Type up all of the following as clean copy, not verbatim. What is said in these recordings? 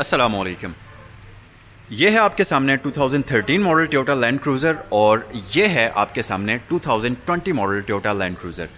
अस्सलाम वालेकुम। ये है आपके सामने 2013 मॉडल टोयोटा लैंड क्रूज़र और ये है आपके सामने 2020 मॉडल टोयोटा लैंड क्रूज़र।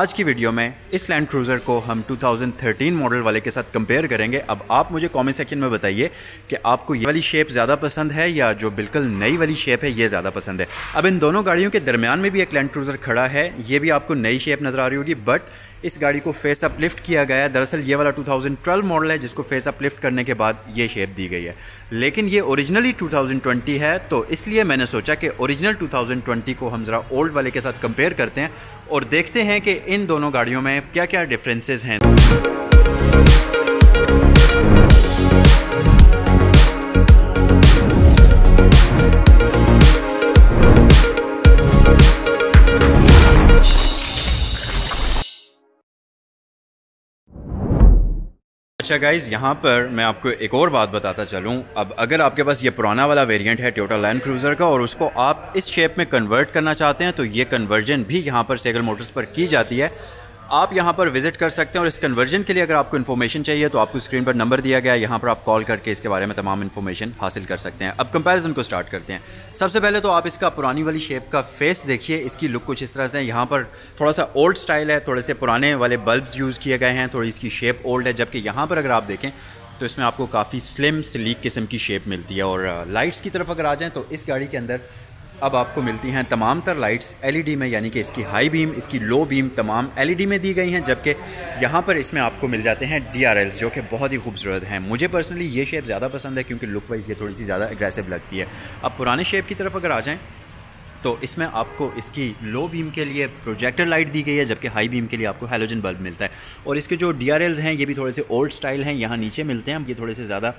आज की वीडियो में इस लैंड क्रूज़र को हम 2013 मॉडल वाले के साथ कंपेयर करेंगे। अब आप मुझे कमेंट सेक्शन में बताइए कि आपको ये वाली शेप ज़्यादा पसंद है या जो बिल्कुल नई वाली शेप है ये ज़्यादा पसंद है। अब इन दोनों गाड़ियों के दरमियान में भी एक लैंड क्रूज़र खड़ा है, ये भी आपको नई शेप नज़र आ रही होगी, बट इस गाड़ी को फेस अपलिफ्ट किया गया है। दरअसल ये वाला 2012 मॉडल है जिसको फेस अपलिफ्ट करने के बाद ये शेप दी गई है, लेकिन ये ओरिजिनली 2020 है, तो इसलिए मैंने सोचा कि ओरिजिनल 2020 को हम ज़रा ओल्ड वाले के साथ कंपेयर करते हैं और देखते हैं कि इन दोनों गाड़ियों में क्या क्या डिफरेंसेस हैं। अच्छा गाइज़, यहाँ पर मैं आपको एक और बात बताता चलूँ। अब अगर आपके पास ये पुराना वाला वेरिएंट है टोयोटा लैंड क्रूज़र का और उसको आप इस शेप में कन्वर्ट करना चाहते हैं तो ये कन्वर्जन भी यहाँ पर सेगल मोटर्स पर की जाती है। आप यहाँ पर विजिट कर सकते हैं और इस कन्वर्जन के लिए अगर आपको इन्फॉर्मेशन चाहिए तो आपको स्क्रीन पर नंबर दिया गया है, यहाँ पर आप कॉल करके इसके बारे में तमाम इन्फॉर्मेशन हासिल कर सकते हैं। अब कंपैरिजन को स्टार्ट करते हैं। सबसे पहले तो आप इसका पुरानी वाली शेप का फेस देखिए, इसकी लुक कुछ इस तरह से है। यहाँ पर थोड़ा सा ओल्ड स्टाइल है, थोड़े से पुराने वाले बल्ब्स यूज़ किए गए हैं, थोड़ी इसकी शेप ओल्ड है, जबकि यहाँ पर अगर आप देखें तो इसमें आपको काफ़ी स्लिम स्लीक किस्म की शेप मिलती है। और लाइट्स की तरफ अगर आ जाएँ तो इस गाड़ी के अंदर अब आपको मिलती हैं तमाम तर लाइट्स एलईडी में, यानी कि इसकी हाई बीम, इसकी लो बीम तमाम एलईडी में दी गई हैं, जबकि यहाँ पर इसमें आपको मिल जाते हैं डीआरएल्स जो कि बहुत ही खूबसूरत हैं। मुझे पर्सनली ये शेप ज़्यादा पसंद है क्योंकि लुक वाइज ये थोड़ी सी ज़्यादा एग्रेसिव लगती है। अब पुराने शेप की तरफ अगर आ जाएँ तो इसमें आपको इसकी लो बीम के लिए प्रोजेक्टर लाइट दी गई है, जबकि हाई बीम के लिए आपको हैलोजन बल्ब मिलता है। और इसके जो डीआरएल्स हैं ये भी थोड़े से ओल्ड स्टाइल हैं, यहाँ नीचे मिलते हैं, ये थोड़े से ज़्यादा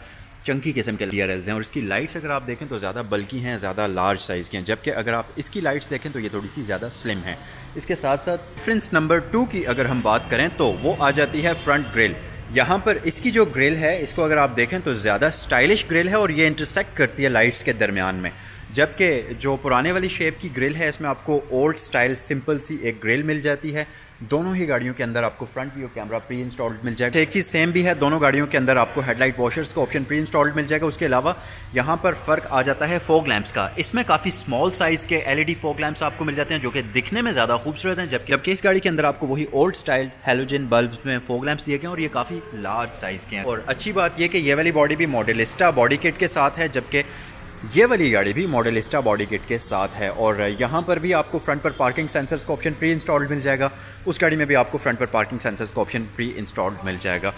चंकी किस्म के डीआरएल्स हैं। और इसकी लाइट्स अगर आप देखें तो ज़्यादा बल्की हैं, ज़्यादा लार्ज साइज़ की हैं, जबकि अगर आप इसकी लाइट्स देखें तो ये थोड़ी सी ज़्यादा स्लिम हैं। इसके साथ साथ डिफरेंस नंबर 2 की अगर हम बात करें तो वो आ जाती है फ्रंट ग्रिल। यहाँ पर इसकी जो ग्रिल है इसको अगर आप देखें तो ज़्यादा स्टाइलिश ग्रिल है और ये इंटरसेक्ट करती है लाइट्स के दरमियान में, जबकि जो पुराने वाली शेप की ग्रिल है इसमें आपको ओल्ड स्टाइल सिंपल सी एक ग्रिल मिल जाती है। दोनों ही गाड़ियों के अंदर आपको front view camera pre installed मिल जाएगा। एक चीज़ सेम भी है, दोनों गाड़ियों के अंदर आपको हेडलाइट वॉशर्स का ऑप्शन प्री इंस्टॉल्ड मिल जाएगा। उसके अलावा यहाँ पर फ़र्क आ जाता है फॉग लैंप्स का। इसमें काफ़ी स्मॉल साइज़ के एलईडी फॉग लैंप्स आपको मिल जाते हैं जो कि दिखने में ज़्यादा खूबसूरत हैं, जबकि इस गाड़ी के अंदर आपको वही ओल्ड स्टाइल हैलोजन बल्ब्स में फॉग लैंप्स दिए गए हैं और ये काफ़ी लार्ज साइज़ के हैं। और अच्छी बात यह कि ये वाली बॉडी भी मॉडलिस्टा बॉडी किट के साथ है, जबकि ये वाली गाड़ी भी मॉडलिस्टा बॉडी किट के साथ है। और यहाँ पर भी आपको फ्रंट पर पार्किंग सेंसर्स का ऑप्शन प्री इंस्टॉल्ड मिल जाएगा, उस गाड़ी में भी आपको फ्रंट पर पार्किंग सेंसर्स का ऑप्शन प्री इंस्टॉल्ड मिल जाएगा।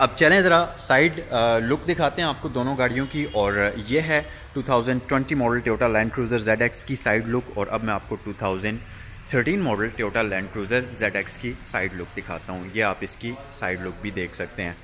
अब चलें ज़रा साइड लुक दिखाते हैं आपको दोनों गाड़ियों की, और ये है 2020 model Toyota Land Cruiser ZX की साइड लुक। और अब मैं आपको 2013 model Toyota Land Cruiser ZX की साइड लुक दिखाता हूँ, ये आप इसकी साइड लुक भी देख सकते हैं।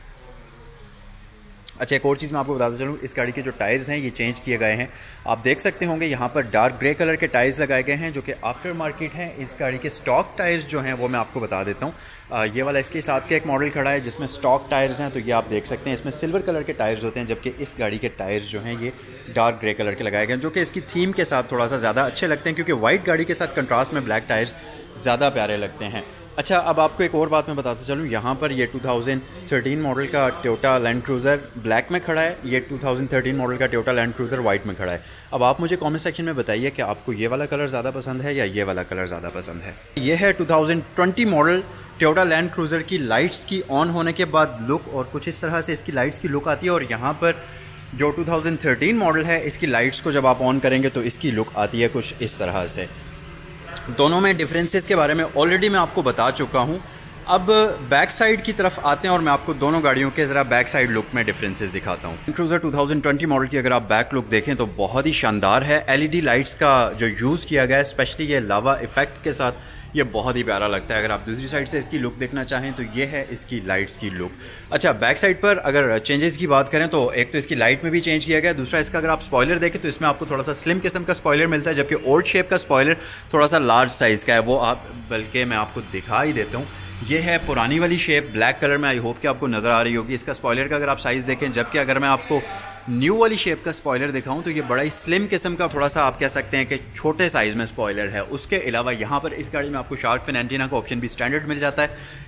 अच्छा, एक और चीज़ मैं आपको बताता चलूँ, इस गाड़ी के जो टायर्स हैं ये चेंज किए गए हैं। आप देख सकते होंगे यहाँ पर डार्क ग्रे कलर के टायर्स लगाए गए हैं जो कि आफ्टर मार्केट हैं। इस गाड़ी के स्टॉक टायर्स जो हैं वो मैं आपको बता देता हूँ। ये वाला इसके साथ का एक मॉडल खड़ा है जिसमें स्टॉक टायर्स हैं, तो ये आप देख सकते हैं इसमें सिल्वर कलर के टायर्स होते हैं, जबकि इस गाड़ी के टायर्स जो हैं ये डार्क ग्रे कलर के लगाए गए हैं जो कि इसकी थीम के साथ थोड़ा सा ज़्यादा अच्छे लगते हैं, क्योंकि वाइट गाड़ी के साथ कंट्रास्ट में ब्लैक टायर्स ज़्यादा प्यारे लगते हैं। अच्छा, अब आपको एक और बात मैं बताता चलूँ, यहाँ पर ये 2013 मॉडल का टोयोटा लैंड क्रूज़र ब्लैक में खड़ा है, ये 2013 मॉडल का टोयोटा लैंड क्रूज़र वाइट में खड़ा है। अब आप मुझे कमेंट सेक्शन में बताइए कि आपको ये वाला कलर ज़्यादा पसंद है या ये वाला कलर ज़्यादा पसंद है। ये है 2020 मॉडल टोयोटा लैंड क्रूज़र की लाइट्स की ऑन होने के बाद लुक, और कुछ इस तरह से इसकी लाइट्स की लुक आती है। और यहाँ पर जो 2013 मॉडल है इसकी लाइट्स को जब आप ऑन करेंगे तो इसकी लुक आती है कुछ इस तरह से। दोनों में डिफरेंसेस के बारे में ऑलरेडी मैं आपको बता चुका हूं। अब बैक साइड की तरफ आते हैं और मैं आपको दोनों गाड़ियों के ज़रा बैक साइड लुक में डिफरेंसेस दिखाता हूं। क्रूज़र 2020 मॉडल की अगर आप बैक लुक देखें तो बहुत ही शानदार है। एलईडी लाइट्स का जो यूज़ किया गया है स्पेशली ये लावा इफेक्ट के साथ, ये बहुत ही प्यारा लगता है। अगर आप दूसरी साइड से इसकी लुक देखना चाहें तो ये है इसकी लाइट्स की लुक। अच्छा, बैक साइड पर अगर चेंजेस की बात करें तो एक तो इसकी लाइट में भी चेंज किया गया, दूसरा इसका अगर आप स्पॉइलर देखें तो इसमें आपको थोड़ा सा स्लिम किस्म का स्पॉइलर मिलता है, जबकि ओल्ड शेप का स्पॉइलर थोड़ा सा लार्ज साइज़ का है। वो आप बल्कि मैं आपको दिखा ही देता हूँ, ये है पुरानी वाली शेप ब्लैक कलर में, आई होप कि आपको नज़र आ रही होगी। इसका स्पॉइलर का अगर आप साइज़ देखें, जबकि अगर मैं आपको न्यू वाली शेप का स्पॉइलर दिखाऊं तो ये बड़ा ही स्लिम किस्म का, थोड़ा सा आप कह सकते हैं कि छोटे साइज़ में स्पॉइलर है। उसके अलावा यहाँ पर इस गाड़ी में आपको शार्क फिन एंटीना का ऑप्शन भी स्टैंडर्ड मिल जाता है।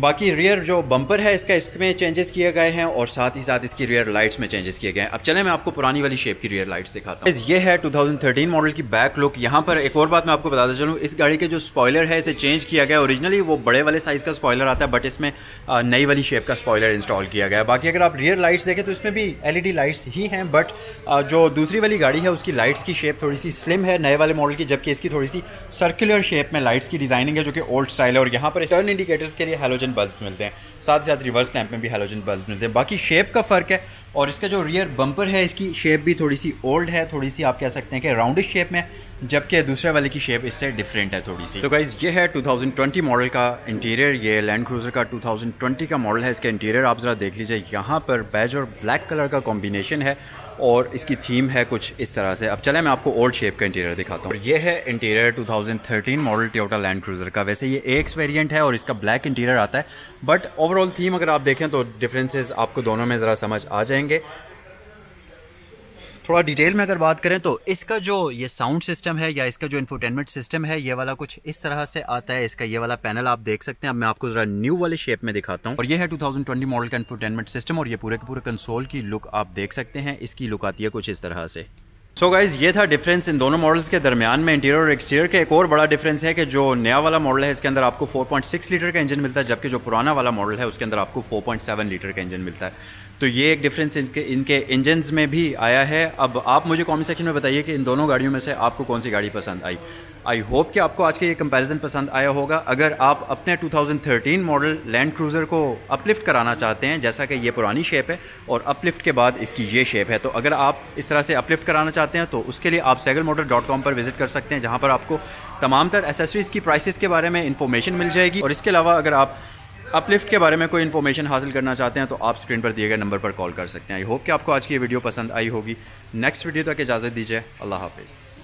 बाकी रियर जो बम्पर है इसका, इसमें चेंजेस किए गए हैं और साथ ही साथ इसकी रियर लाइट्स में चेंजेस किए गए हैं। अब चले मैं आपको पुरानी वाली शेप की रियर लाइट्स दिखाता हूँ। ये है 2013 मॉडल की बैक लुक। यहाँ पर एक और बात मैं आपको बताता चलूँ, इस गाड़ी के जो स्पॉयलर है इसे चेंज किया गया। ओरिजिनली वो बड़े वाले साइज़ का स्पॉयलर आता है, बट इसमें नई वाली शेप का स्पॉयलर इंस्टॉल किया गया है। बाकी अगर आप रियर लाइट्स देखें तो इसमें भी LED लाइट्स ही हैं, बट जो दूसरी वाली गाड़ी है उसकी लाइट्स की शेप थोड़ी सी स्लिम है नए वाले मॉडल की, जबकि इसकी थोड़ी सी सर्कुलर शेप में लाइट्स की डिजाइनिंग है जो कि ओल्ड स्टाइल है। और यहाँ पर टर्न इंडिकेटर्स के लिए हैलोजन बल्ब मिलते हैं, साथ ही साथ रिवर्स लैंप में भी हैलोजन बल्ब मिलते हैं। बाकी शेप का फ़र्क है और इसका जो रियर बम्पर है इसकी शेप भी थोड़ी सी ओल्ड है, थोड़ी सी आप कह सकते हैं कि राउंडिश शेप में, जबकि दूसरे वाले की शेप इससे डिफरेंट है थोड़ी सी। तो गाइस ये है 2020 मॉडल का इंटीरियर। ये लैंड क्रूज़र का 2020 का मॉडल है। इसका इंटीरियर आप ज़रा देख लीजिए, यहाँ पर बेज और ब्लैक कलर का कॉम्बिनेशन है और इसकी थीम है कुछ इस तरह से। अब चले मैं आपको ओल्ड शेप का इंटीरियर दिखाता हूँ। ये है interior 2013 model Toyota Land Cruiser का। वैसे ये AX वेरिएंट है और इसका ब्लैक इंटीरियर आता है, बट ओवरऑल थीम अगर आप देखें तो डिफरेंसेस आपको दोनों में ज़रा समझ आ जाएंगे। थोड़ा डिटेल में अगर बात करें तो इसका जो ये साउंड सिस्टम है या इसका जो इन्फोटेनमेंट सिस्टम है ये वाला कुछ इस तरह से आता है। इसका ये वाला पैनल आप देख सकते हैं। अब मैं आपको जरा न्यू वाले शेप में दिखाता हूँ। और ये है 2020 मॉडल का इन्फोटेनमेंट सिस्टम और ये पूरे के पूरे कंसोल की लुक आप देख सकते हैं। इसकी लुक आती है कुछ इस तरह से। सो गाइज़ ये था डिफरेंस इन दोनों मॉडल्स के दरमियान में, इंटीरियर और एक्सटीरियर के। एक और बड़ा डिफरेंस है कि जो नया वाला मॉडल है इसके अंदर आपको 4.6 लीटर का इंजन मिलता है, जबकि जो पुराना वाला मॉडल है उसके अंदर आपको 4.7 लीटर का इंजन मिलता है। तो ये एक डिफरेंस इनके इंजन्स में भी आया है। अब आप मुझे कॉमेंट सेक्शन में बताइए कि इन दोनों गाड़ियों में से आपको कौन सी गाड़ी पसंद आई। आई होप कि आपको आज का ये कंपैरिजन पसंद आया होगा। अगर आप अपने 2013 मॉडल लैंड क्रूज़र को अपलिफ्ट कराना चाहते हैं, जैसा कि ये पुरानी शेप है और अपलिफ्ट के बाद इसकी ये शेप है, तो अगर आप इस तरह से अपलिफ्ट कराना चाहते हैं तो उसके लिए आप sehgalmotor.com पर विजिट कर सकते हैं, जहां पर आपको तमाम तर एसेसरीज़ की प्राइसेस के बारे में इन्फॉर्मेशन मिल जाएगी। और इसके अलावा अगर आप अपलिफ्ट के बारे में कोई इन्फॉर्मेशन हासिल करना चाहते हैं तो आप स्क्रीन पर दिए गए नंबर पर कॉल कर सकते हैं। आई होप कि आपको आज की ये वीडियो पसंद आई होगी। नेक्स्ट वीडियो तक इजाज़त दीजिए। अल्लाह हाफिज़।